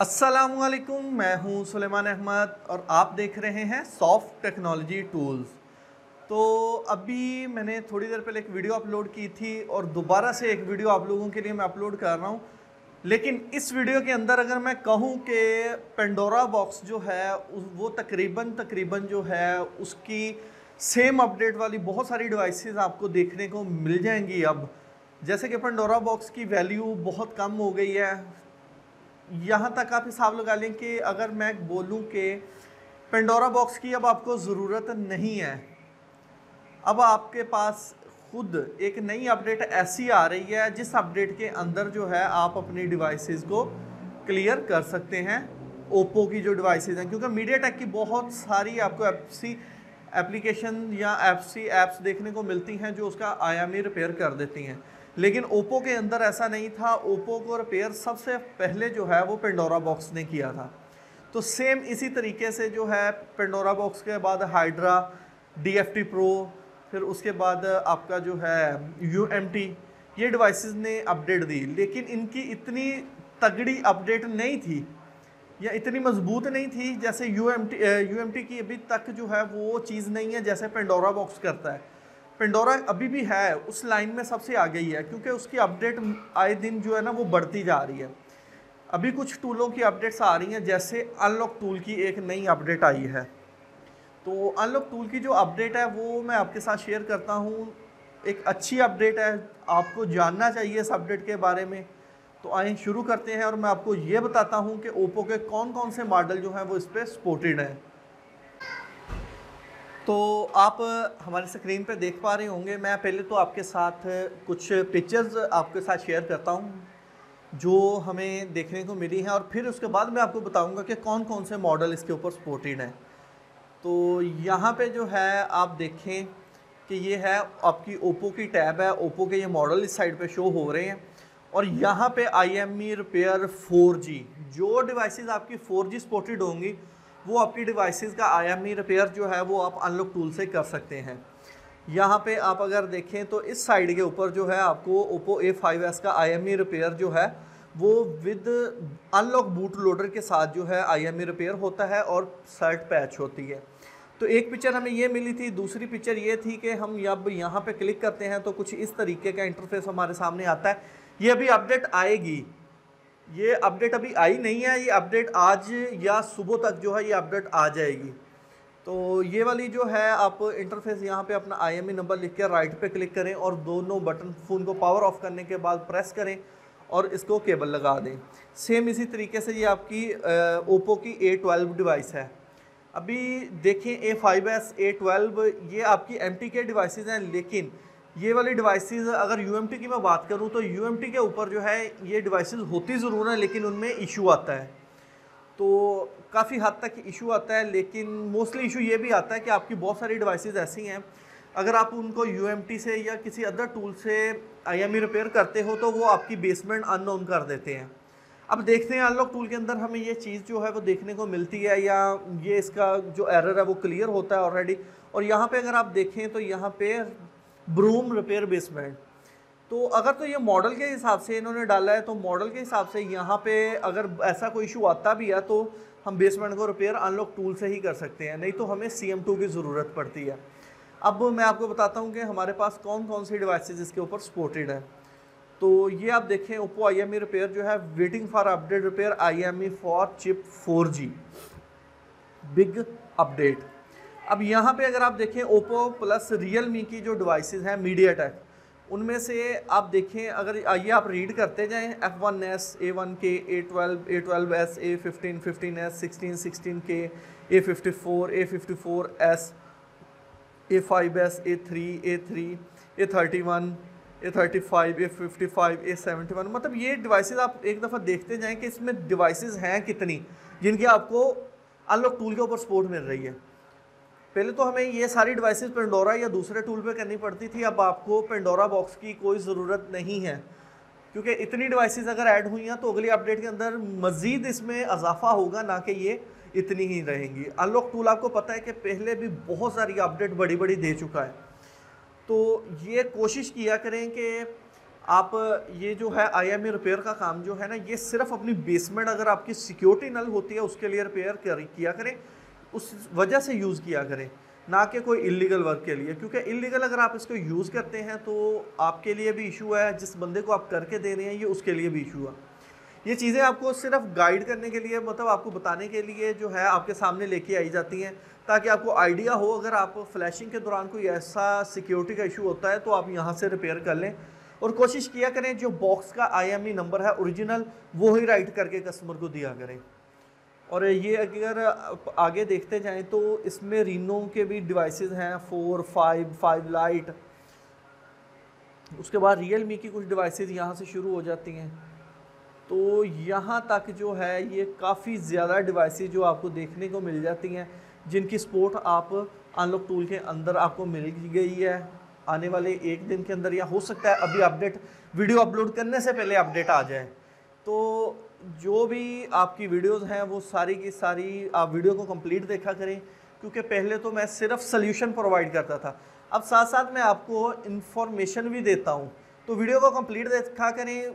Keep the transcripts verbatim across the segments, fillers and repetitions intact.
अस्सलामुअलैकुम, मैं हूं सुलेमान अहमद और आप देख रहे हैं सॉफ्ट टेक्नोलॉजी टूल्स। तो अभी मैंने थोड़ी देर पहले एक वीडियो अपलोड की थी और दोबारा से एक वीडियो आप लोगों के लिए मैं अपलोड कर रहा हूं, लेकिन इस वीडियो के अंदर अगर मैं कहूं कि पेंडोरा बॉक्स जो है वो तकरीबन तकरीबन जो है उसकी सेम अपडेट वाली बहुत सारी डिवाइसेस आपको देखने को मिल जाएंगी। अब जैसे कि पेंडोरा बॉक्स की वैल्यू बहुत कम हो गई है, यहाँ तक आप हिसाब लगा लें कि अगर मैं बोलूँ कि पेंडोरा बॉक्स की अब आपको ज़रूरत नहीं है। अब आपके पास खुद एक नई अपडेट ऐसी आ रही है जिस अपडेट के अंदर जो है आप अपनी डिवाइसेस को क्लियर कर सकते हैं, ओप्पो की जो डिवाइसेस हैं, क्योंकि मीडियाटेक की बहुत सारी आपको ऐसी एप्लीकेशन या ऐसी ऐप्स देखने को मिलती हैं जो उसका आई एम ई आई रिपेयर कर देती हैं, लेकिन ओप्पो के अंदर ऐसा नहीं था। ओप्पो को रिपेयर सबसे पहले जो है वो पेंडोरा बॉक्स ने किया था। तो सेम इसी तरीके से जो है पेंडोरा बॉक्स के बाद Hydra, D F T pro, फिर उसके बाद आपका जो है यू एम टी, ये डिवाइसेस ने अपडेट दी, लेकिन इनकी इतनी तगड़ी अपडेट नहीं थी या इतनी मजबूत नहीं थी जैसे यू एम टी की अभी तक जो है वो चीज़ नहीं है जैसे पेंडोरा बॉक्स करता है। पेंडोरा अभी भी है उस लाइन में सबसे आगे ही है, क्योंकि उसकी अपडेट आए दिन जो है ना वो बढ़ती जा रही है। अभी कुछ टूलों की अपडेट्स आ रही हैं, जैसे अनलॉक टूल की एक नई अपडेट आई है। तो अनलॉक टूल की जो अपडेट है वो मैं आपके साथ शेयर करता हूँ, एक अच्छी अपडेट है, आपको जानना चाहिए इस अपडेट के बारे में। तो आइए शुरू करते हैं और मैं आपको ये बताता हूँ कि ओप्पो के कौन कौन से मॉडल जो हैं वो इस पर सपोर्टेड हैं। तो आप हमारी स्क्रीन पे देख पा रहे होंगे, मैं पहले तो आपके साथ कुछ पिक्चर्स आपके साथ शेयर करता हूँ जो हमें देखने को मिली हैं, और फिर उसके बाद मैं आपको बताऊँगा कि कौन कौन से मॉडल इसके ऊपर सपोर्टेड हैं। तो यहाँ पे जो है आप देखें कि ये है आपकी ओप्पो की टैब है, ओप्पो के ये मॉडल इस साइड पे शो हो रहे हैं, और यहाँ पे I M E I repair four G, जो डिवाइसेस आपकी फोर जी सपोर्टेड होंगी वो आपकी डिवाइसेस का I M E I repair जो है वो आप अनलॉक टूल से कर सकते हैं। यहाँ पे आप अगर देखें तो इस साइड के ऊपर जो है आपको ओप्पो ए फाइव एस का I M E I repair जो है वो विद अनलॉक बूट लोडर के साथ जो है आई एम ई आई रिपेयर होता है और सर्ट पैच होती है। तो एक पिक्चर हमें ये मिली थी, दूसरी पिक्चर ये थी कि हम जब यहाँ पे क्लिक करते हैं तो कुछ इस तरीके का इंटरफेस हमारे सामने आता है। ये अभी अपडेट आएगी, ये अपडेट अभी आई नहीं है, ये अपडेट आज या सुबह तक जो है ये अपडेट आ जाएगी। तो ये वाली जो है आप इंटरफेस यहाँ पे अपना आई एम ई आई नंबर लिख के राइट पे क्लिक करें और दोनों बटन फ़ोन को पावर ऑफ करने के बाद प्रेस करें और इसको केबल लगा दें। सेम इसी तरीके से ये आपकी ओप्पो की ए ट्वेल्व डिवाइस है। अभी देखें A five S, A twelve ये आपकी एम टी के डिवाइसेस हैं, लेकिन ये वाली डिवाइसेस अगर यू एम टी की मैं बात करूं तो यू एम टी के ऊपर जो है ये डिवाइसेस होती ज़रूर हैं, लेकिन उनमें इशू आता है। तो काफ़ी हद तक इशू आता है, लेकिन मोस्टली इशू ये भी आता है कि आपकी बहुत सारी डिवाइसेस ऐसी हैं अगर आप उनको यू एम टी से या किसी अदर टूल से आई एम ई आई रिपेयर करते हो तो वो आपकी बेसमेंट अननोन कर देते हैं। अब देखते हैं अनलॉक टूल के अंदर हमें ये चीज़ जो है वो देखने को मिलती है या ये इसका जो एरर है वो क्लियर होता है ऑलरेडी। और यहाँ पे अगर आप देखें तो यहाँ पे ब्रूम रिपेयर बेसमेंट, तो अगर तो ये मॉडल के हिसाब से इन्होंने डाला है, तो मॉडल के हिसाब से यहाँ पे अगर ऐसा कोई इशू आता भी है तो हम बेसमेंट को रिपेयर अनलॉक टूल से ही कर सकते हैं, नहीं तो हमें सी एम टू की ज़रूरत पड़ती है। अब मैं आपको बताता हूँ कि हमारे पास कौन कौन सी डिवाइसेस इसके ऊपर सपोर्टेड है। तो ये आप देखें Oppo I M E I repair जो है waiting for update repair I M E I for chip four G big update. अब यहाँ पे अगर आप देखें ओप्पो प्लस रियलमी की जो डिवाइसेस हैं मीडियाटेक, उनमें से आप देखें अगर ये आप रीड करते जाएं F one S, A one K, A twelve, A twelve S, A fifteen, fifteen S, sixteen, sixteen K, A fifty four, A fifty four S, A five S, A three, A three, A thirty one, A thirty five, A fifty five, A seventy one, मतलब ये devices आप एक दफ़ा देखते जाएं कि इसमें devices हैं कितनी जिनकी आपको अनलॉक टूल के ऊपर सपोर्ट मिल रही है। पहले तो हमें ये सारी डिवाइसेस पेंडोरा या दूसरे टूल पे करनी पड़ती थी, अब आपको पेंडोरा बॉक्स की कोई ज़रूरत नहीं है, क्योंकि इतनी डिवाइसेस अगर ऐड हुई हैं तो अगली अपडेट के अंदर मज़ीद इसमें इजाफा होगा, ना कि ये इतनी ही रहेंगी। अनलॉक टूल आपको पता है कि पहले भी बहुत सारी अपडेट बड़ी बड़ी दे चुका है। तो ये कोशिश किया करें कि आप ये जो है आई एम ई आई रिपेयर का काम जो है ना, ये सिर्फ अपनी बेसमेंट अगर आपकी सिक्योरिटी नल होती है उसके लिए रिपेयर कर किया करें, उस वजह से यूज़ किया करें, ना कि कोई इलीगल वर्क के लिए। क्योंकि इलीगल अगर आप इसको यूज़ करते हैं तो आपके लिए भी इशू है, जिस बंदे को आप करके दे रहे हैं ये उसके लिए भी इशू है। ये चीज़ें आपको सिर्फ गाइड करने के लिए, मतलब आपको बताने के लिए जो है आपके सामने लेके आई जाती हैं, ताकि आपको आइडिया हो अगर आप फ्लैशिंग के दौरान कोई ऐसा सिक्योरिटी का इशू होता है तो आप यहाँ से रिपेयर कर लें। और कोशिश किया करें जो बॉक्स का I M E I number है ओरिजिनल वो ही राइट करके कस्टमर को दिया करें। और ये अगर आगे देखते जाएँ तो इसमें रीनो के भी डिवाइसेस हैं, फोर फाइव फाइव लाइट, उसके बाद रियल मी की कुछ डिवाइसेस यहाँ से शुरू हो जाती हैं। तो यहाँ तक जो है ये काफ़ी ज़्यादा डिवाइसेस जो आपको देखने को मिल जाती हैं, जिनकी सपोर्ट आप अनलॉक टूल के अंदर आपको मिल गई है। आने वाले एक दिन के अंदर या हो सकता है अभी अपडेट, वीडियो अपलोड करने से पहले अपडेट आ जाए। तो जो भी आपकी वीडियोस हैं वो सारी की सारी आप वीडियो को कंप्लीट देखा करें, क्योंकि पहले तो मैं सिर्फ सल्यूशन प्रोवाइड करता था, अब साथ साथ मैं आपको इन्फॉर्मेशन भी देता हूँ। तो वीडियो को कंप्लीट देखा करें,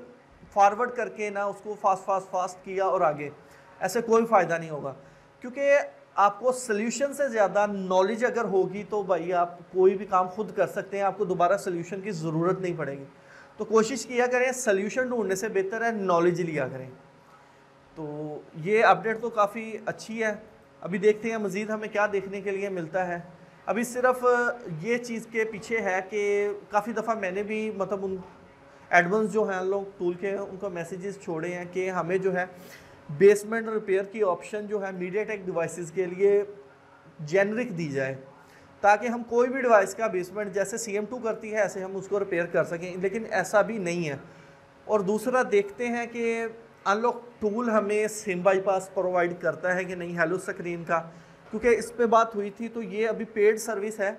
फॉरवर्ड करके ना उसको फास्ट फास्ट फास्ट किया और आगे, ऐसे कोई फ़ायदा नहीं होगा। क्योंकि आपको सल्यूशन से ज़्यादा नॉलेज अगर होगी तो भाई आप कोई भी काम खुद कर सकते हैं, आपको दोबारा सल्यूशन की ज़रूरत नहीं पड़ेगी। तो कोशिश किया करें, सल्यूशन ढूंढने से बेहतर है नॉलेज लिया करें। तो ये अपडेट तो काफ़ी अच्छी है। अभी देखते हैं मज़ीद हमें क्या देखने के लिए मिलता है। अभी सिर्फ ये चीज़ के पीछे है कि काफ़ी दफ़ा मैंने भी मतलब उन एडवांस जो हैं लोग टूल के उनको मैसेजेस छोड़े हैं कि हमें जो है बेसमेंट रिपेयर की ऑप्शन जो है मीडियाटेक डिवाइसेस के लिए जेनरिक दी जाए, ताकि हम कोई भी डिवाइस का बेसमेंट जैसे सी एम टू करती है ऐसे हम उसको रिपेयर कर सकें, लेकिन ऐसा भी नहीं है। और दूसरा देखते हैं कि अनलॉक टूल हमें सिम बाईपास प्रोवाइड करता है कि नहीं हेलो स्क्रीन का, क्योंकि इस पर बात हुई थी। तो ये अभी पेड सर्विस है,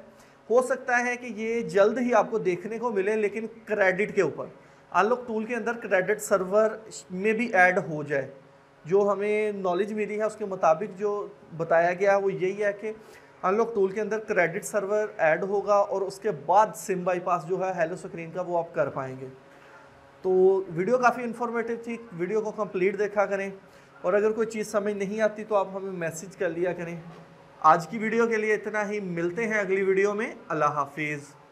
हो सकता है कि ये जल्द ही आपको देखने को मिले, लेकिन क्रेडिट के ऊपर अनलॉक टूल के अंदर क्रेडिट सर्वर में भी ऐड हो जाए। जो हमें नॉलेज मिली है उसके मुताबिक जो बताया गया वो यही है कि अनलॉक टूल के अंदर क्रेडिट सर्वर ऐड होगा और उसके बाद सिम बाईपास जो है हेलो स्क्रीन का वो आप कर पाएंगे। तो वीडियो काफ़ी इन्फॉर्मेटिव थी, वीडियो को कंप्लीट देखा करें, और अगर कोई चीज़ समझ नहीं आती तो आप हमें मैसेज कर लिया करें। आज की वीडियो के लिए इतना ही, मिलते हैं अगली वीडियो में। अल्लाह हाफिज़।